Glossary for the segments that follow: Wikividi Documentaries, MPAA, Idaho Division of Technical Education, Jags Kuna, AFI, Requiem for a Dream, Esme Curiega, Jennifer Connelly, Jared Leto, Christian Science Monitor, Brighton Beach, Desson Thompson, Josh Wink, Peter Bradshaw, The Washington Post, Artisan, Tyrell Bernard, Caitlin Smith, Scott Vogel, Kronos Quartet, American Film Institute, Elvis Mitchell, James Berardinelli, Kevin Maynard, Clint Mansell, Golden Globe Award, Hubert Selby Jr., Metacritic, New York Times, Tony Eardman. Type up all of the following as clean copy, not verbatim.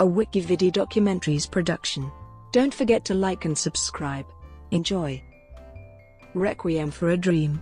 a Wikividi Documentaries production. Don't forget to like and subscribe. Enjoy. Requiem for a Dream.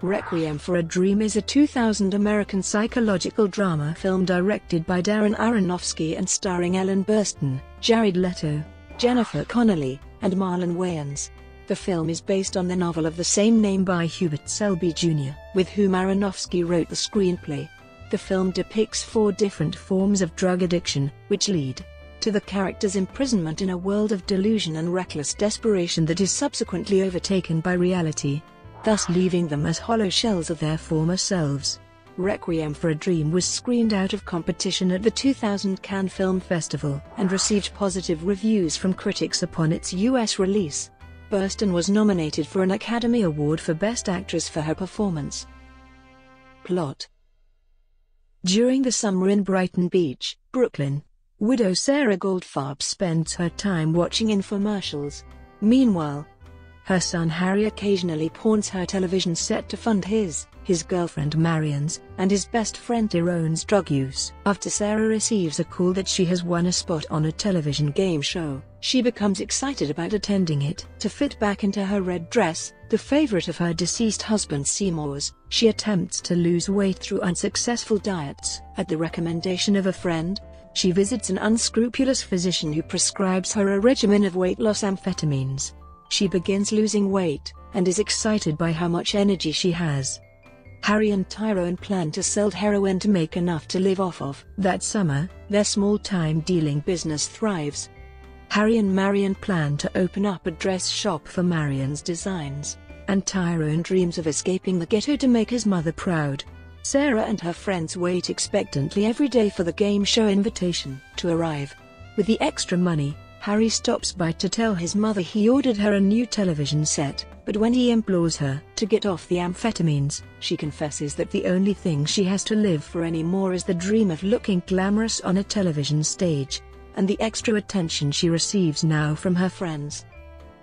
Requiem for a Dream is a 2000 American psychological drama film directed by Darren Aronofsky and starring Ellen Burstyn, Jared Leto, Jennifer Connelly, and Marlon Wayans. The film is based on the novel of the same name by Hubert Selby Jr., with whom Aronofsky wrote the screenplay. The film depicts four different forms of drug addiction, which lead to the character's imprisonment in a world of delusion and reckless desperation that is subsequently overtaken by reality, thus leaving them as hollow shells of their former selves. Requiem for a Dream was screened out of competition at the 2000 Cannes Film Festival and received positive reviews from critics upon its US release. Burstyn was nominated for an Academy Award for Best Actress for her performance. Plot. During the summer in Brighton Beach, Brooklyn, widow Sarah Goldfarb spends her time watching infomercials. Meanwhile, her son Harry occasionally pawns her television set to fund his girlfriend Marion's, and his best friend Tyrone's drug use. After Sarah receives a call that she has won a spot on a television game show, she becomes excited about attending it. To fit back into her red dress, the favorite of her deceased husband Seymour's, she attempts to lose weight through unsuccessful diets. At the recommendation of a friend, she visits an unscrupulous physician who prescribes her a regimen of weight loss amphetamines. She begins losing weight, and is excited by how much energy she has. Harry and Tyrone plan to sell heroin to make enough to live off of. That summer, their small-time dealing business thrives. Harry and Marion plan to open up a dress shop for Marion's designs, and Tyrone dreams of escaping the ghetto to make his mother proud. Sarah and her friends wait expectantly every day for the game show invitation to arrive. With the extra money, Harry stops by to tell his mother he ordered her a new television set, but when he implores her to get off the amphetamines, she confesses that the only thing she has to live for anymore is the dream of looking glamorous on a television stage, and the extra attention she receives now from her friends.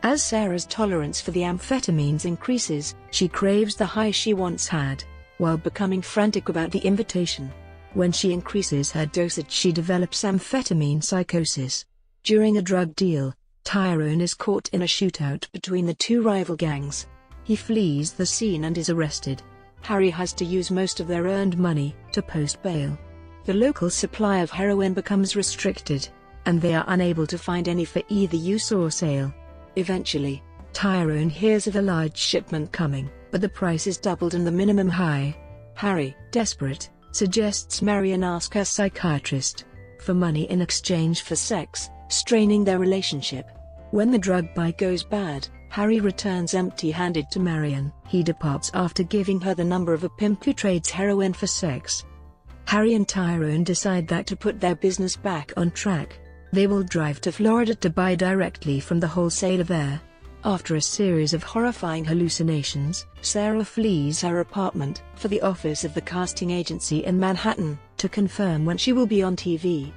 As Sarah's tolerance for the amphetamines increases, she craves the high she once had, while becoming frantic about the invitation. When she increases her dosage, she develops amphetamine psychosis. During a drug deal, Tyrone is caught in a shootout between the two rival gangs. He flees the scene and is arrested. Harry has to use most of their earned money to post bail. The local supply of heroin becomes restricted, and they are unable to find any for either use or sale. Eventually, Tyrone hears of a large shipment coming, but the price is doubled and the minimum high. Harry, desperate, suggests Marion ask her psychiatrist for money in exchange for sex, straining their relationship. When the drug buy goes bad, Harry returns empty-handed to Marion. He departs after giving her the number of a pimp who trades heroin for sex. Harry and Tyrone decide that to put their business back on track, they will drive to Florida to buy directly from the wholesaler there. After a series of horrifying hallucinations, Sarah flees her apartment for the office of the casting agency in Manhattan to confirm when she will be on TV.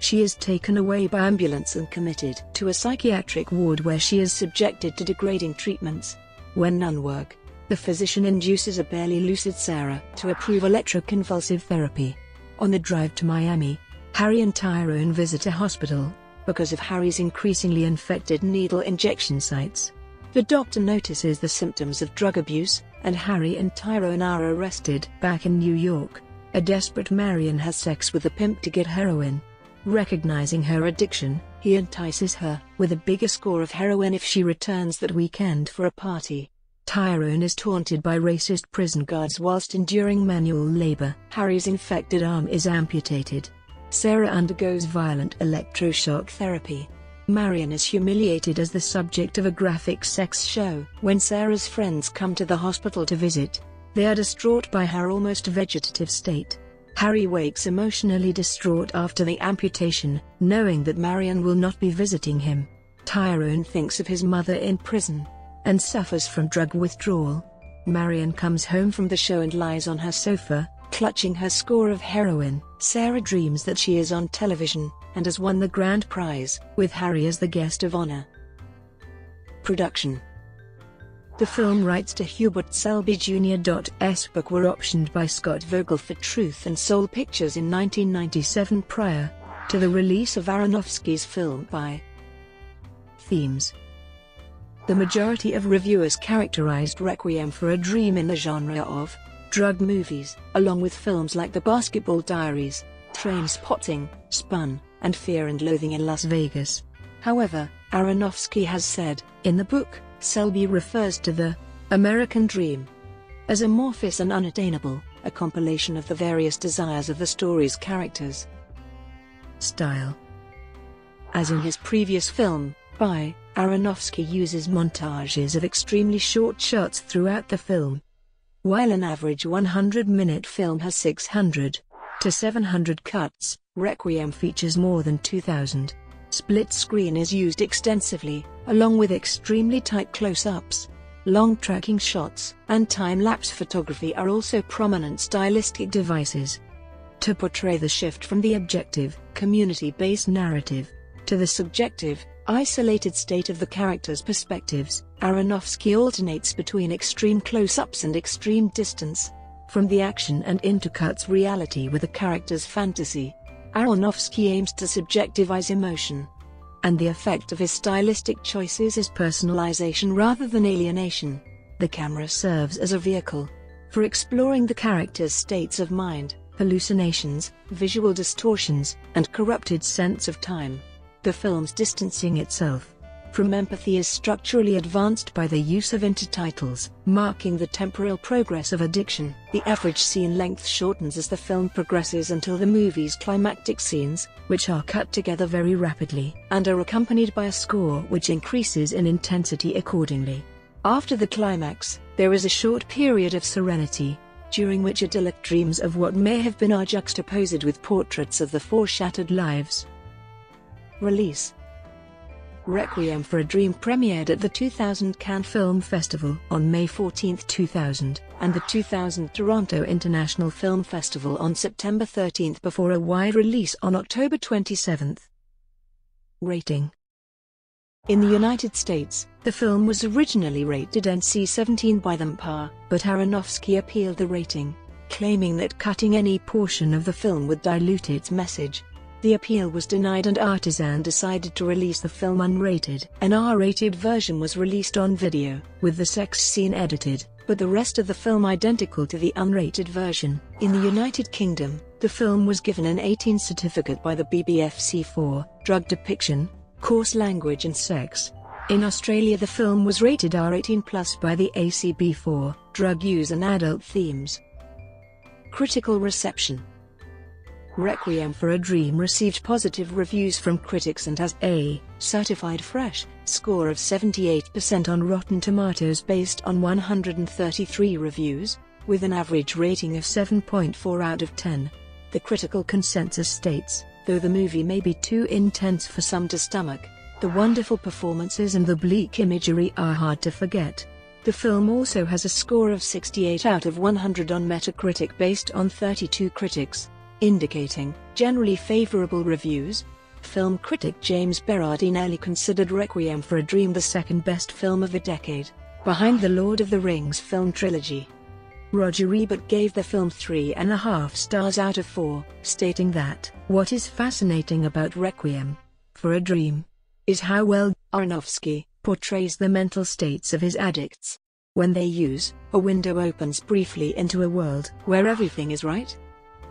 She is taken away by ambulance and committed to a psychiatric ward where she is subjected to degrading treatments. When none work, the physician induces a barely lucid Sarah to approve electroconvulsive therapy. On the drive to Miami, Harry and Tyrone visit a hospital because of Harry's increasingly infected needle injection sites. The doctor notices the symptoms of drug abuse, and Harry and Tyrone are arrested. Back in New York, a desperate Marion has sex with a pimp to get heroin. Recognizing her addiction, he entices her with a bigger score of heroin if she returns that weekend for a party. Tyrone is taunted by racist prison guards whilst enduring manual labor. Harry's infected arm is amputated. Sarah undergoes violent electroshock therapy. Marion is humiliated as the subject of a graphic sex show. When Sarah's friends come to the hospital to visit, they are distraught by her almost vegetative state. Harry wakes emotionally distraught after the amputation, knowing that Marion will not be visiting him. Tyrone thinks of his mother in prison, and suffers from drug withdrawal. Marion comes home from the show and lies on her sofa, clutching her score of heroin. Sarah dreams that she is on television, and has won the grand prize, with Harry as the guest of honor. Production. The film rights to Hubert Selby Jr.'s book were optioned by Scott Vogel for Truth and Soul Pictures in 1997 prior to the release of Aronofsky's film Pi. Themes. The majority of reviewers characterized Requiem for a Dream in the genre of drug movies, along with films like The Basketball Diaries, Trainspotting, Spun, and Fear and Loathing in Las Vegas. However, Aronofsky has said, in the book, Selby refers to the American Dream as amorphous and unattainable, a compilation of the various desires of the story's characters. Style. As in his previous film, Pi, Aronofsky uses montages of extremely short shots throughout the film. While an average 100-minute film has 600 to 700 cuts, Requiem features more than 2,000. Split screen is used extensively, along with extremely tight close-ups. Long tracking shots and time-lapse photography are also prominent stylistic devices to portray the shift from the objective, community-based narrative to the subjective, isolated state of the characters' perspectives. Aronofsky alternates between extreme close-ups and extreme distance from the action and intercuts reality with the character's fantasy. Aronofsky aims to subjectivize emotion, and the effect of his stylistic choices is personalization rather than alienation. The camera serves as a vehicle for exploring the character's states of mind, hallucinations, visual distortions, and corrupted sense of time. The film's distancing itself from empathy is structurally advanced by the use of intertitles, marking the temporal progress of addiction. The average scene length shortens as the film progresses until the movie's climactic scenes, which are cut together very rapidly and are accompanied by a score which increases in intensity accordingly. After the climax, there is a short period of serenity, during which idyllic dreams of what may have been are juxtaposed with portraits of the four shattered lives. Release. Requiem for a Dream premiered at the 2000 Cannes Film Festival on May 14, 2000, and the 2000 Toronto International Film Festival on September 13 before a wide release on October 27. Rating. In the United States, the film was originally rated NC-17 by the MPAA, but Aronofsky appealed the rating, claiming that cutting any portion of the film would dilute its message. The appeal was denied and Artisan decided to release the film unrated. An R-rated version was released on video, with the sex scene edited, but the rest of the film identical to the unrated version. In the United Kingdom, the film was given an 18 certificate by the BBFC for drug depiction, coarse language and sex. In Australia the film was rated R18+ by the ACB for drug use and adult themes. Critical reception. Requiem for a Dream received positive reviews from critics and has a certified fresh score of 78% on Rotten Tomatoes based on 133 reviews, with an average rating of 7.4 out of 10. The critical consensus states, though the movie may be too intense for some to stomach, the wonderful performances and the bleak imagery are hard to forget. The film also has a score of 68 out of 100 on Metacritic based on 32 critics, indicating generally favorable reviews. Film critic James Berardinelli considered Requiem for a Dream the second best film of the decade, behind the Lord of the Rings film trilogy. Roger Ebert gave the film 3.5 stars out of 4, stating that, "What is fascinating about Requiem for a Dream is how well Aronofsky portrays the mental states of his addicts. When they use, a window opens briefly into a world where everything is right.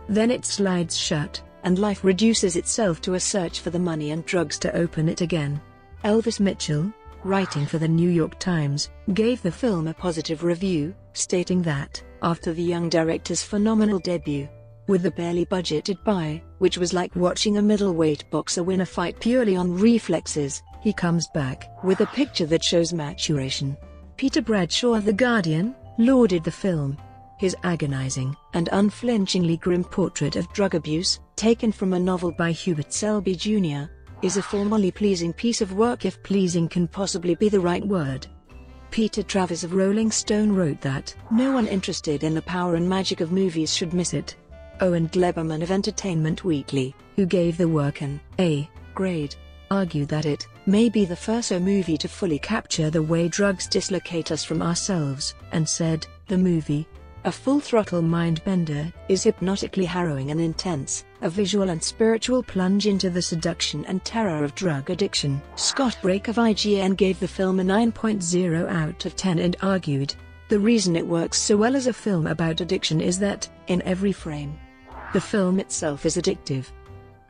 Then it slides shut, and life reduces itself to a search for the money and drugs to open it again." Elvis Mitchell, writing for the New York Times, gave the film a positive review, stating that, after the young director's phenomenal debut with the barely budgeted Pi, which was like watching a middleweight boxer win a fight purely on reflexes, he comes back with a picture that shows maturation. Peter Bradshaw of The Guardian lauded the film. His agonizing and unflinchingly grim portrait of drug abuse, taken from a novel by Hubert Selby Jr., is a formally pleasing piece of work, if pleasing can possibly be the right word. Peter Travis of Rolling Stone wrote that, "No one interested in the power and magic of movies should miss it." Owen Gleiberman of Entertainment Weekly, who gave the work an A grade, argued that it may be the first movie to fully capture the way drugs dislocate us from ourselves, and said, "The movie, a full-throttle mind-bender, is hypnotically harrowing and intense, a visual and spiritual plunge into the seduction and terror of drug addiction." Scott Brake of IGN gave the film a 9.0 out of 10 and argued, "The reason it works so well as a film about addiction is that, in every frame, the film itself is addictive.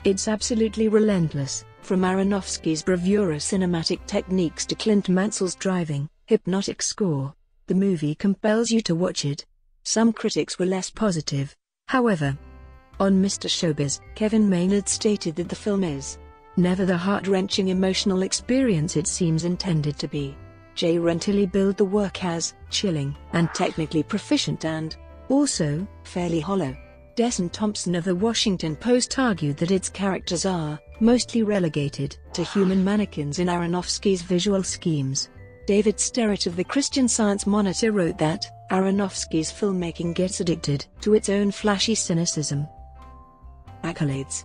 It's absolutely relentless, from Aronofsky's bravura cinematic techniques to Clint Mansell's driving, hypnotic score. The movie compels you to watch it." Some critics were less positive, however. On Mr. Showbiz, Kevin Maynard stated that the film is never the heart-wrenching emotional experience it seems intended to be. Jay Rentilli billed the work as chilling and technically proficient and, also, fairly hollow. Desson Thompson of The Washington Post argued that its characters are mostly relegated to human mannequins in Aronofsky's visual schemes. David Sterrett of the Christian Science Monitor wrote that Aronofsky's filmmaking gets addicted to its own flashy cynicism. Accolades.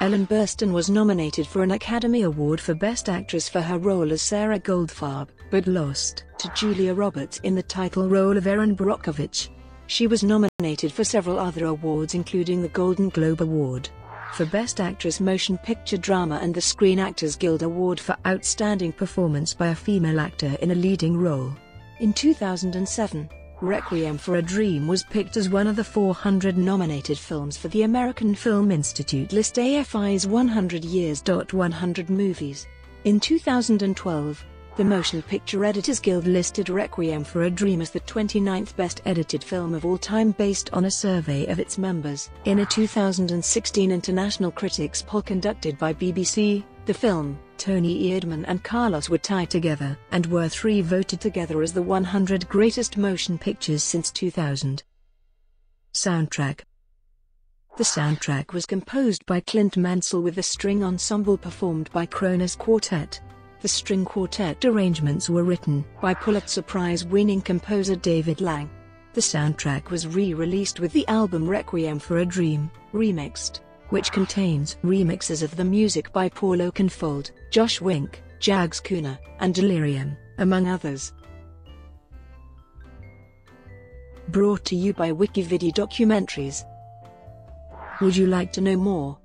Ellen Burstyn was nominated for an Academy Award for Best Actress for her role as Sarah Goldfarb, but lost to Julia Roberts in the title role of Erin Brockovich. She was nominated for several other awards including the Golden Globe Award for Best Actress Motion Picture Drama and the Screen Actors Guild Award for Outstanding Performance by a Female Actor in a Leading Role. In 2007, Requiem for a Dream was picked as one of the 400 nominated films for the American Film Institute list AFI's 100 Years. 100 Movies. In 2012, the Motion Picture Editors Guild listed Requiem for a Dream as the 29th best edited film of all time based on a survey of its members. In a 2016 international critics poll conducted by BBC, the film, Tony Eardman and Carlos were tied together and were three voted together as the 100 greatest motion pictures since 2000. Soundtrack. The soundtrack was composed by Clint Mansell with the string ensemble performed by Kronos Quartet. The string quartet arrangements were written by Pulitzer Prize-winning composer David Lang. The soundtrack was re-released with the album Requiem for a Dream, Remixed, which contains remixes of the music by Paul Oakenfold, Josh Wink, Jags Kuna, and Delirium, among others. Brought to you by Wikividi Documentaries. Would you like to know more?